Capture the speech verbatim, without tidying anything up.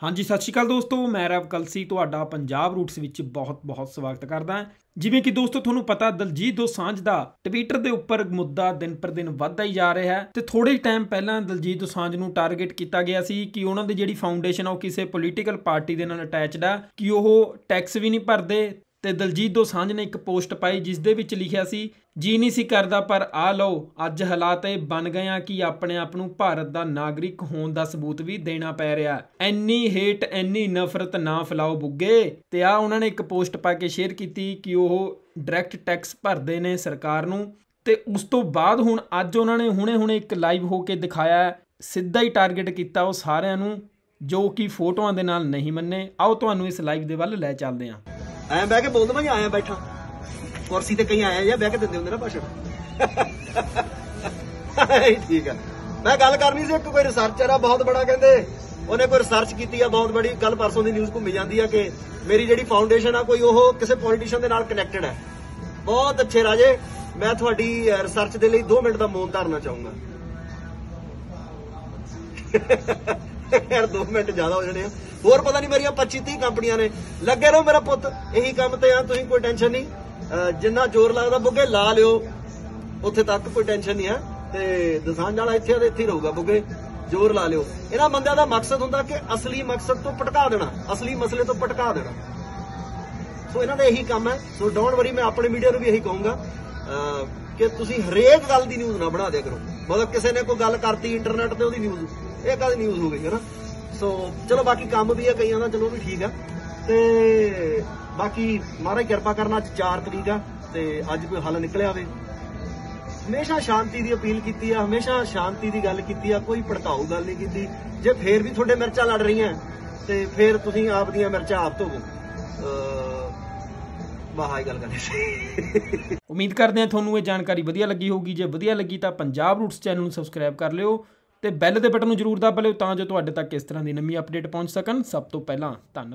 हाँ जी सत श्री अकाल दोस्तों, मैं रव कलसी तुहाडा पंजाब रूट्स विच बहुत बहुत स्वागत करदा हां। जिवें कि दोस्तों तुहानूं पता दलजीत दोसांझ दा ट्विटर दे उपर मुद्दा दिन पर दिन वधदा ही जा रहा है। तो थोड़े टाइम पहला दलजीत दोसांझ नूं टारगेट किया गया सी कि उन्हां दी जिहड़ी फाउंडेशन वो किसी पोलीटिकल पार्टी दे नाल अटैचड है, कि वो टैक्स भी नहीं भरदे। तो दलजीत दोसांझ ने एक पोस्ट पाई जिस दे विच लिखिया सी, जी नहीं सी करदा पर आ लो अज हालात ये बन गए हैं कि अपने आप नूं भारत का नागरिक होने का सबूत भी देना पै रहा। इन्नी हेट इन्नी नफरत ना फैलाओ बुगे। तो आ उन्होंने एक पोस्ट पा के शेयर की कि वह डायरैक्ट टैक्स भरते हैं सरकार नूं। ते उस तो बाद हुण अज उन्होंने हुणे हुणे एक लाइव होकर दिखाया, सीधा ही टारगेट किया वो सारिआं नूं जो कि फोटोआं दे नाल नहीं मन्ने। आओ तुहानूं इस लाइव दे वल लै चलदे हां। आया बह के बोल दवा, आया बैठा कुर्सी ते कहीं आया या बह के देंदे हुंदे ना भाषण। ठीक है, मैं गल करनी सी। एक कोई रिसर्चर आ बहुत बड़ा, कहंदे उन्हें कोई रिसर्च की आ बहुत बड़ी। कल परसों की न्यूज़ घूमी जाती है कि मेरी जिहड़ी फाउंडेशन आ कोई ओह किसी पॉलिटिशियन दे नाल कनैक्टेड है। बहुत अच्छे राजे, मैं तुहाडी रिसर्च दे लई दो मिनट का मौन धारना चाहूंगा। यार दो मिनट ज्यादा हो जाने। होर पता नहीं मेरिया पच्ची तीह कंपनियां ने, लगे रहो मेरा पुत यही काम ते आ। तुसीं कोई टेंशन नहीं, जिन्ना जोर लगदा बुगे ला लिओ, उत्थे तक कोई टेंशन नहीं है। ते दसांझ वाला इत्थे ते इत्थे रहूगा बुगे, जोर ला लिओ। इन्हां बंदिआं दा मकसद हुंदा कि असली मकसद तो भटका देना, असली मसले तो भटका देना। सो इन्हां दा यही काम है। सो डोंट वरी, मैं अपने मीडिया नूं भी यही कहूंगा कि तुसीं हरेक गल दी न्यूज़ ना बना दिया करो। मतलब किसी ने कोई गल करती इंटरनेट ते ओहदी न्यूज़ एक आधी न्यूज़ हो गई है ना। सो चलो बाकी काम भी है कई का, चलो भी ठीक है। तो बाकी महाराज कृपा करना, अच चार तरीक आ ते अज कोई हल निकलिया वे। हमेशा शांति की अपील की, हमेशा शांति की गल की, कोई भड़काऊ गल नहीं की। जे फिर भी थोड़े मिर्चा लड़ रही हैं तो फिर तुम आप दियां मिर्चा आप धोवो। उम्मीद करते हैं थोनू ये जानकारी वधिया लगी होगी। जे वधिया लगी तो पंजाब रूट्स चैनल नूं सबसक्राइब कर लिओ ते बैल दे बटन नूं जरूर दबा लिओ तां जो तुहाडे तक इस तरह दी नवीं अपडेट पहुंच सकन सब तो पहलां। धन्नवाद।